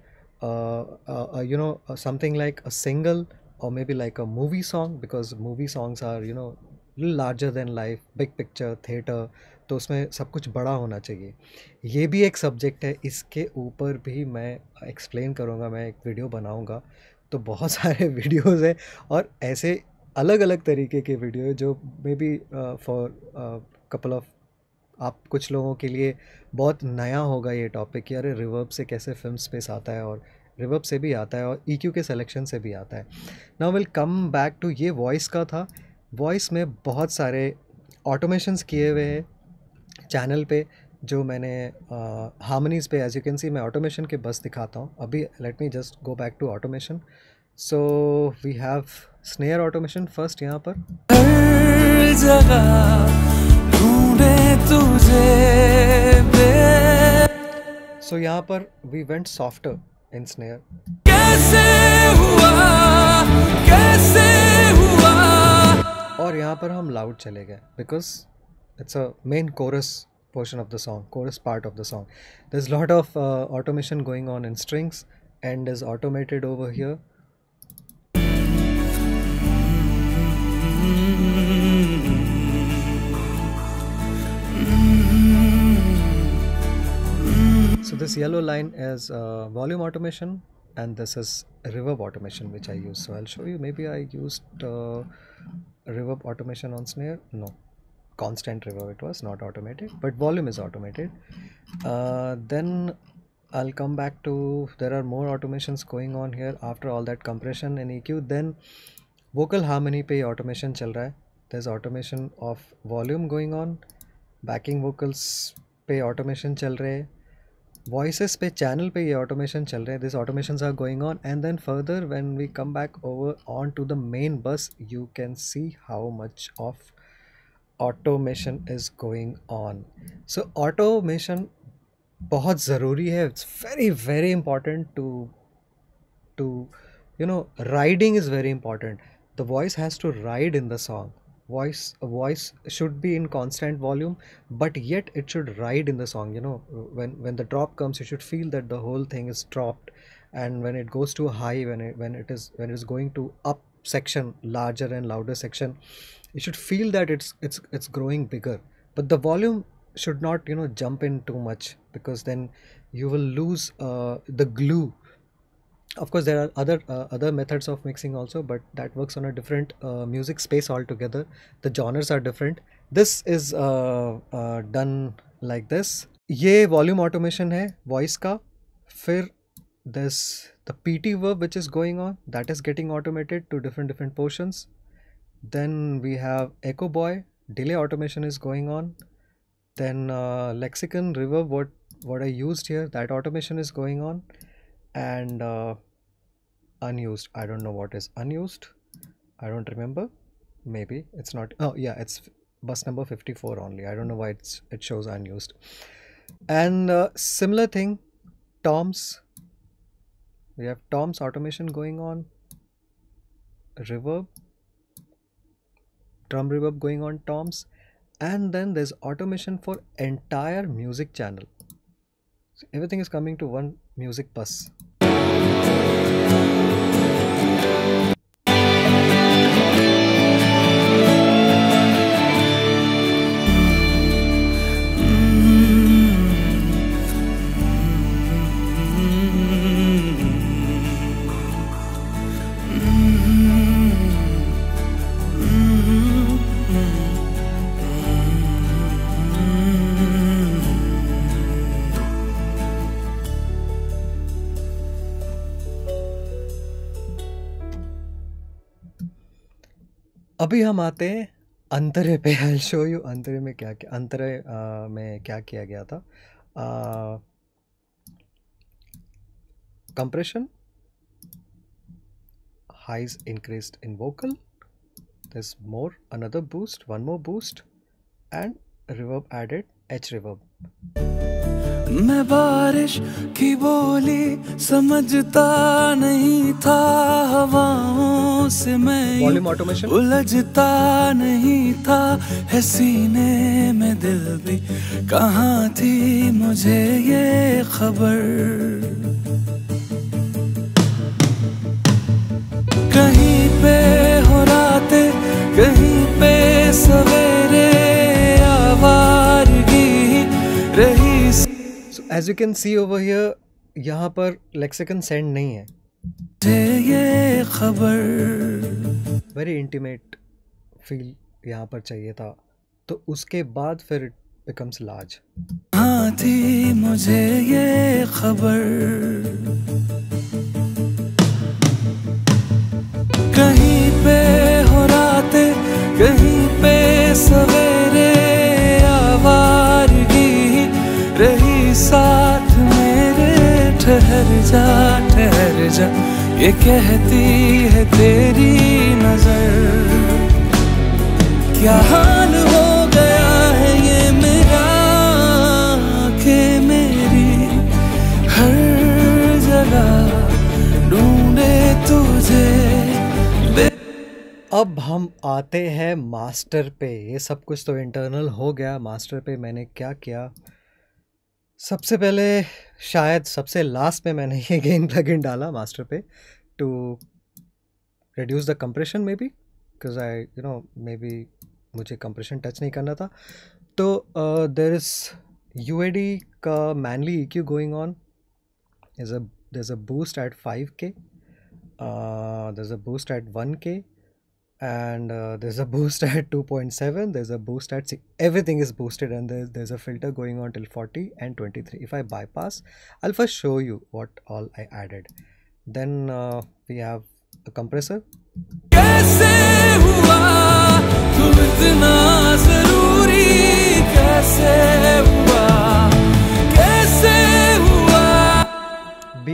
you know, something like a single or maybe like a movie song, because movie songs are, you know, little larger than life, big picture, theater, तो उसमें सब कुछ बड़ा होना चाहिए। ये भी एक सब्जेक्ट है, इसके ऊपर भी मैं एक्सप्लेन करूँगा, मैं एक वीडियो बनाऊँगा। तो बहुत सारे वीडियोस हैं और ऐसे अलग अलग तरीके के वीडियो है जो may be for couple of आप कुछ लोगों के लिए बहुत नया होगा ये टॉपिक कि अरे रिवर्ब से कैसे फिल्म स्पेस आता है, और रिवर्ब से भी आता है और EQ के सिलेक्शन से भी आता है। Now will come back to, ये वॉइस का था। वॉइस में बहुत सारे ऑटोमेशंस किए हुए हैं चैनल पे, जो मैंने हार्मनीज़ पे एज यू कैन सी, मैं ऑटोमेशन के बस दिखाता हूँ अभी। Let me just go back to automation. So we have snare automation first. यहाँ पर हर जगह ढूंढे तुझे, सो यहाँ पर we went softer in snare. कैसे हुआ और यहाँ पर हम लाउड चले गए, because it's a main chorus portion of the song, chorus part of the song. There's lot of automation going on in strings and is automated over here. So this yellow line is volume automation and this is reverb automation which I use. So I'll show you, maybe I used reverb automation on snare. No, constant reverb, it was not automated, but volume is automated. Then I'll come back to, there are more automations going on here after all that compression and EQ. Then vocal harmony pe automation chal raha hai, there's automation of volume going on, backing vocals pe automation chal rahe hai, voices pe channel pe ye automation chal rahe hai, these automations are going on. And then further when we come back over onto the main bus, you can see how much of automation is going on. So automation बहुत ज़रूरी है, it's very very important to you know, riding is very important. The voice has to ride in the song, voice should be in constant volume but yet it should ride in the song. You know, when the drop comes you should feel that the whole thing is dropped, and when it goes to high, when it is going to up section, larger and louder section, you should feel that it's growing bigger, but the volume should not, you know, jump in too much, because then you will lose the glue. Of course there are other methods of mixing also, but that works on a different music space altogether. The genres are different. This is done like this. Ye volume automation hai voice ka. Fir there's the PT verb which is going on, that is getting automated to different portions. Then we have Echo Boy, delay automation is going on. Then Lexicon reverb, what I used here, that automation is going on. And unused, I don't know what is unused, I don't remember, maybe it's not, oh yeah, it's bus number 54 only, I don't know why it shows unused. And similar thing, toms, we have toms automation going on, reverb, drum reverb going on, toms. And then there's automation for entire music channel, so everything is coming to one music bus. अभी हम आते हैं अंतरे पे। I show you अंतरे में क्या क्या, अंतरे में क्या किया गया था। Compression, highs increased in vocal. There's more, another boost, one more boost, and reverb added, H reverb. मैं बारिश की बोली समझता नहीं था, हवाओं से मैं उलझता नहीं था, है सीने में दिल भी कहाँ थी मुझे ये खबर, कहीं पे हो रातें कहीं पे सवेरे आवारगी रही. As you can see over here, यहाँ पर lexicon send नहीं है. ये खबर very intimate feel यहाँ पर चाहिए था, तो उसके बाद फिर it becomes large. हाँ थी मुझे ये खबर, कहीं पे हो रातें कहीं पे सवेरे आवारगी रही साथ मेरे, ठहर जा ये कहती है तेरी नजर, क्या हाल हो गया है ये मेरा के मेरी, हर जगह ढूंढे तुझे. अब हम आते हैं मास्टर पे. ये सब कुछ तो इंटरनल हो गया. मास्टर पे मैंने क्या किया, सबसे पहले शायद सबसे लास्ट में मैंने ये गेन प्लगइन डाला मास्टर पे to reduce the compression may be, because I you know may be मुझे कंप्रेशन टच नहीं करना था. तो देर इज़ यूएडी का mainly EQ going on, there is a boost at 5K, there is a boost at 1K, and there's a boost at 2.7, there's a boost at 6, everything is boosted, and there's a filter going on till 40 and 23. If I bypass, I'll first show you what all I added. Then we have a compressor.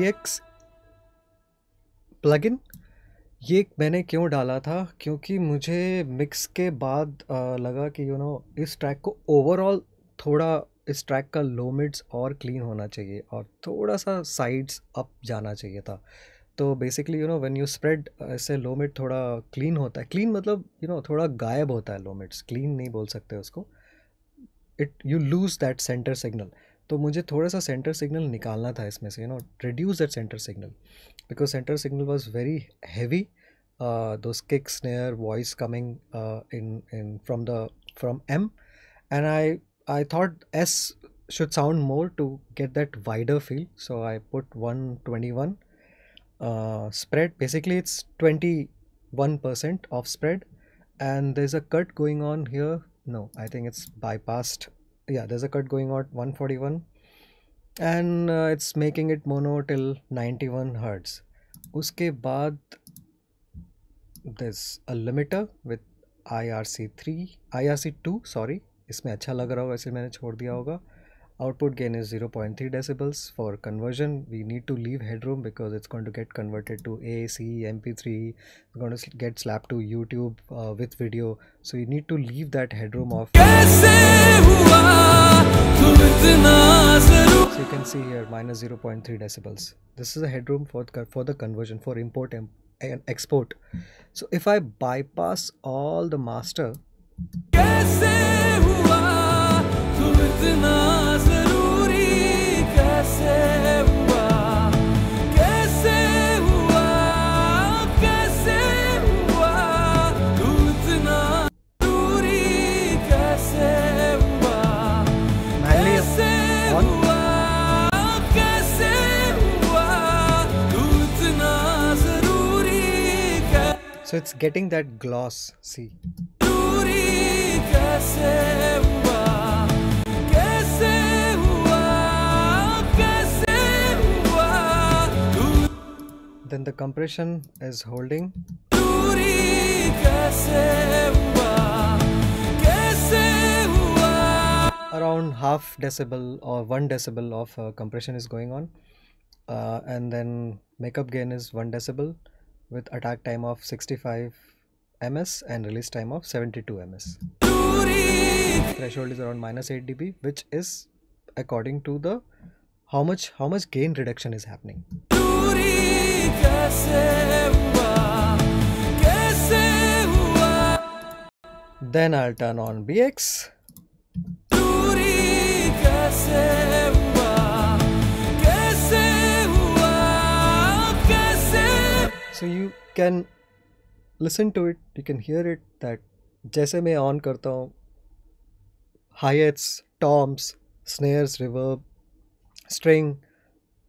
BX plugin. ये मैंने क्यों डाला था, क्योंकि मुझे mix के बाद लगा कि यू नो इस ट्रैक को ओवरऑल थोड़ा, इस ट्रैक का लो मिड्स और क्लीन होना चाहिए और थोड़ा सा साइड्स अप जाना चाहिए था. तो basically you know when you spread, इससे लो मिड थोड़ा क्लीन होता है. क्लीन मतलब यू नो थोड़ा गायब होता है लो मिड्स, क्लीन नहीं बोल सकते उसको. It you lose that centre signal. तो मुझे थोड़ा सा सेंटर सिग्नल निकालना था इसमें से, you know reduce that centre signal, because centre signal was very heavy. Those kick snare voice coming in from M, and I thought S should sound more to get that wider feel. So I put 121 spread. Basically it's 21% of spread, and there is a cut going on here. No, I think it's bypassed. Yeah, there's a cut going on 141, and it's making it mono till 91 Hz. उसके बाद there's a limiter with IRC2, sorry, इसमें अच्छा लग रहा होगा इसलिए मैंने छोड़ दिया होगा. Output gain is 0.3 decibels. For conversion, we need to leave headroom because it's going to get converted to AAC, MP3. It's going to get slapped to YouTube with video. So you need to leave that headroom off. So you can see here minus 0.3 decibels. This is the headroom for the conversion, for import and export. So if I bypass all the master. So it's getting that gloss, see. Then the compression is holding. Around half decibel or 1 decibel of compression is going on, and then makeup gain is 1 decibel. with attack time of 65 ms and release time of 72 ms. Threshold is around -8 dB, which is according to the how much gain reduction is happening. Then I'll turn on BX. So you can listen to it, you can hear it that जैसे मैं on करता हूँ hi-hats, toms, snares, reverb, string,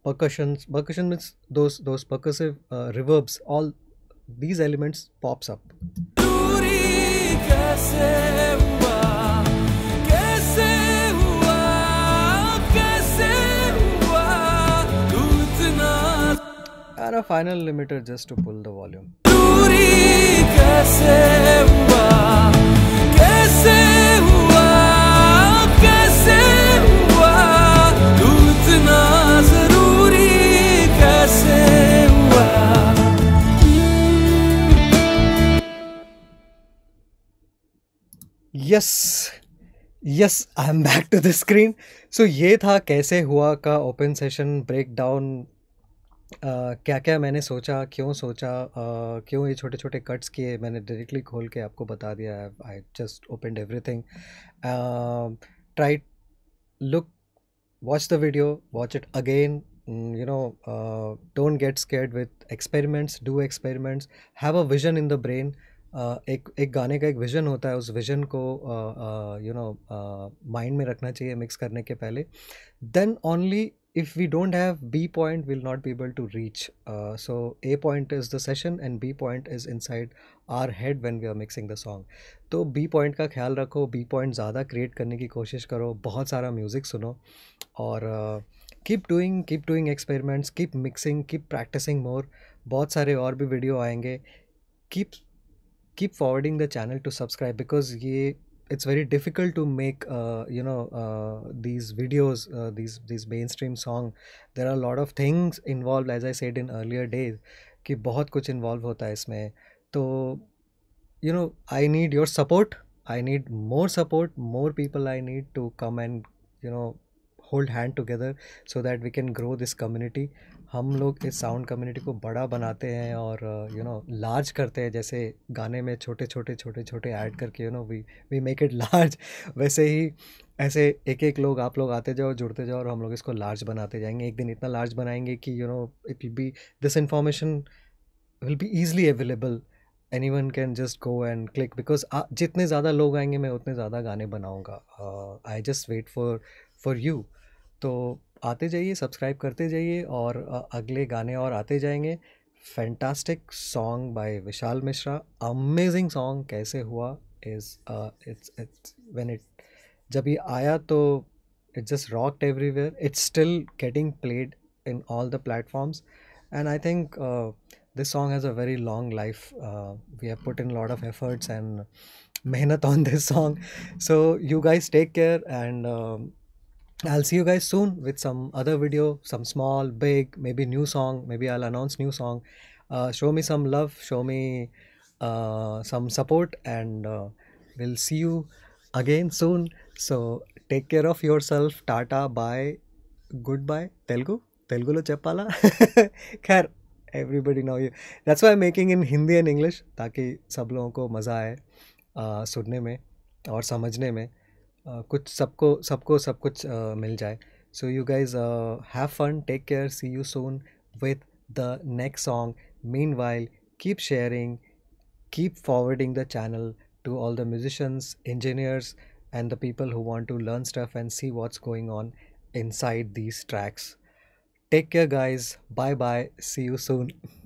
percussions. Percussion means those percussive reverbs, all these elements pops up. And a final limiter just to pull the volume. Yes, I am back to the screen. So ये था कैसे हुआ का open session breakdown. क्या क्या मैंने सोचा, क्यों सोचा, क्यों ये छोटे छोटे कट्स किए, मैंने डायरेक्टली खोल के आपको बता दिया. I just opened everything. Try look, watch the video, watch it again. You know, don't get scared with experiments. Do experiments. Have a vision in the brain. एक गाने का एक विजन होता है, उस विजन को you know mind में रखना चाहिए मिक्स करने के पहले. Then only if we don't have B point, we'll not be able to reach. So A point is the session and B point is inside our head when we are mixing the song. तो B point का ख्याल रखो, B point ज़्यादा create करने की कोशिश करो, बहुत सारा music सुनो और keep doing experiments, keep mixing, keep practicing more. बहुत सारे और भी वीडियो आएंगे. Keep forwarding the channel to subscribe because ये it's very difficult to make you know these videos, these mainstream song. There are a lot of things involved, as I said in earlier days कि बहुत कुछ involved होता है इसमें. तो you know I need your support. I need more support, more people I need to come and you know hold hand together so that we can grow this community. हम लोग इस sound community को बड़ा बनाते हैं और you know large करते हैं. जैसे गाने में छोटे छोटे add करके you know we make it large, वैसे ही ऐसे एक लोग आप लोग आते जाओ, जुड़ते जाओ और हम लोग इसको large बनाते जाएंगे. एक दिन इतना large बनाएंगे कि you know it will be, this information will be easily available. Anyone can just go and click because जितने ज़्यादा लोग आएंगे मैं उतने ज़्यादा गाने बनाऊँगा. I just wait for you. तो आते जाइए, सब्सक्राइब करते जाइए और अगले गाने और आते जाएंगे. Fantastic song by Vishal Mishra, amazing song कैसे हुआ. इट्स व्हेन इट, जब ये आया तो it just rocked everywhere. It's still getting played in all the platforms and I think this song has a very long life. We have put in a lot of efforts and mehnat on this song. So you guys take care and I'll see you guys soon with some other video, some small, big, maybe new song. Maybe I'll announce new song. Show me some love, show me some support and we'll see you again soon. So take care of yourself. Tata, bye, goodbye. Telugu lo cheppala. Khair. Everybody know you. That's why I'm making in Hindi and English ताकि सब लोगों को मज़ा आए सुनने में और समझने में. कुछ सबको सब कुछ मिल जाए. So you guys have fun. Take care. See you soon with the next song. Meanwhile, keep sharing, keep forwarding the channel to all the musicians, engineers and the people who want to learn stuff and see what's going on inside these tracks. Take care guys, bye bye, see you soon.